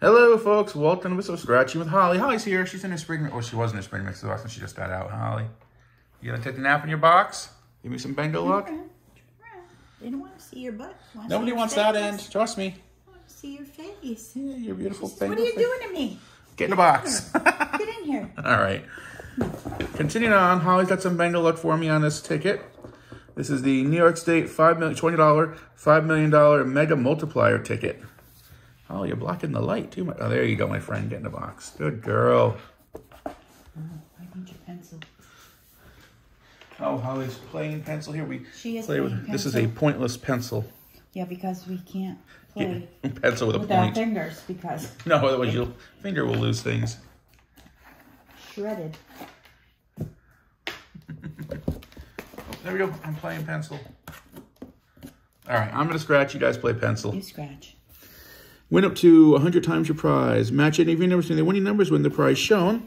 Hello, folks. Welcome to Whistle Scratching with Holly. Holly's here. She's in her spring mix. Well, she was in her spring mix last time. She just got out. Holly, you gonna take a nap in your box? Give me some Bengal luck. They don't want to see your butt. Nobody wants that end. Trust me. I want to see your face. Yeah, your beautiful face. What are you doing to me? Get in the box. Get in here. All right. Continuing on, Holly's got some Bengal luck for me on this ticket. This is the New York State $5 million Mega Multiplier ticket. Oh, you're blocking the light too much. Oh, there you go, my friend. Get in the box. Good girl. Oh, I need your pencil. Oh, Holly's playing pencil here. She is playing with pencil. This is a pointless pencil. Yeah, because we can't play pencil with a point. Fingers, because no, otherwise your finger will lose things. Shredded. Oh, there we go. I'm playing pencil. All right, I'm gonna scratch. You guys play pencil. You scratch. Win up to 100 times your prize. Match any of your numbers between the winning numbers when the prize shown.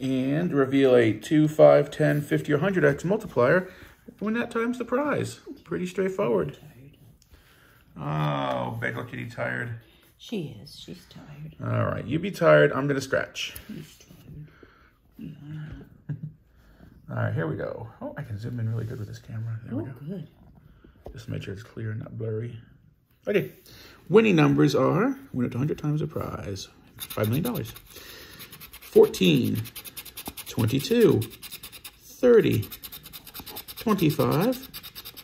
And reveal a 2, 5, 10, 50, or 100x multiplier. Win that times the prize. Pretty straightforward. Oh, Bengal Kitty tired. She is. She's tired. All right. You be tired. I'm going to scratch. She's tired. Yeah. All right. Here we go. Oh, I can zoom in really good with this camera. There we go. Good. Just make sure it's clear and not blurry. Okay. Winning numbers are, win up to 100 times the prize, $5 million. 14, 22, 30, 25,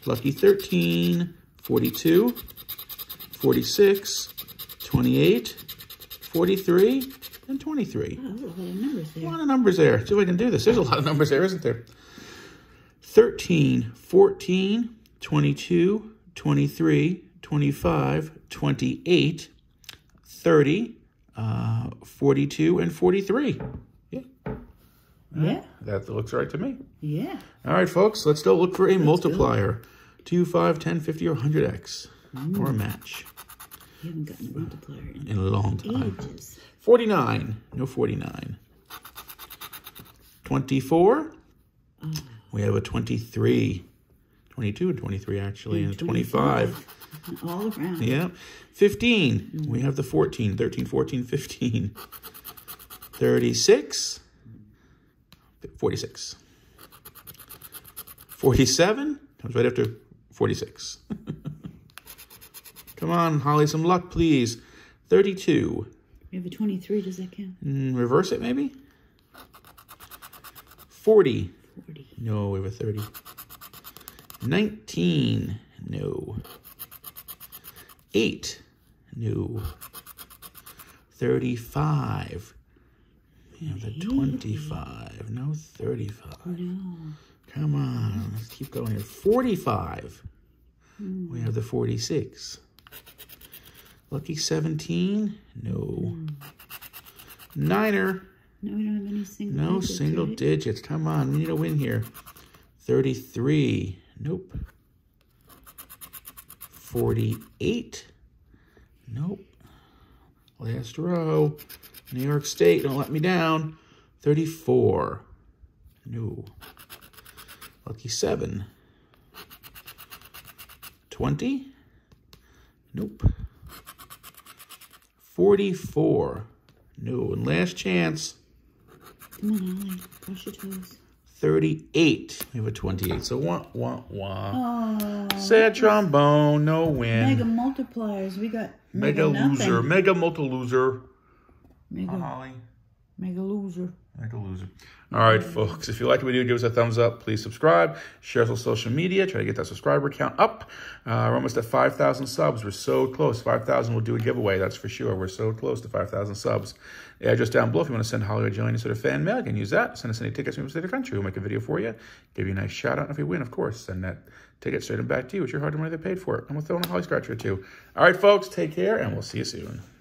lucky 13, 42, 46, 28, 43, and 23. Oh, there's a lot of numbers there. A lot of numbers there. See if I can do this. There's a lot of numbers there, isn't there? 13, 14, 22, 23, 25, 28, 30, 42, and 43. Yeah. Yeah. That looks right to me. Yeah. All right, folks, let's go look for a multiplier. 2, 5, 10, 50, or 100x. Or a match. You haven't gotten a multiplier in a long time. Ages. 49. No 49. 24. Oh. We have a 23. 22 and 23, actually, and 25. All around. Yeah. 15. Mm-hmm. We have the 14. 13, 14, 15. 36. 46. 47. Comes right after 46. Come on, Holly. Some luck, please. 32. We have a 23. Does that count? Reverse it, maybe? 40. 40. No, we have a 30. 19. No. 8, no. 35, yeah, the 25, no 35. No. Come on, let's keep going here. 45, we have the 46. Lucky 17, no. Niner. No, we don't have any single digits. No single digits, come on, we need a win here. 33, nope. 48. Nope. Last row. New York State. Don't let me down. 34. No. Lucky 7. 20. Nope. 44. No. And last chance. Come on, Holly. Brush your toes. 38. We have a 28. So wah, wah, wah. Oh, sad trombone. No win. Mega multipliers. We got mega loser. Mega multi-loser. Mega Holly. Mega loser. Mega loser. All right, folks. If you like the video, give us a thumbs up. Please subscribe. Share us on social media. Try to get that subscriber count up. We're almost at 5,000 subs. We're so close. 5,000 will do a giveaway. That's for sure. We're so close to 5,000 subs. The address down below. If you want to send Holly or Jillian any sort of fan mail, you can use that. Send us any tickets from the state of the country. We'll make a video for you. Give you a nice shout out. If you win, of course, send that ticket straight back to you. It's your hard money that paid for it. And we'll throw in a Holly scratcher or two. All right, folks. Take care, and we'll see you soon.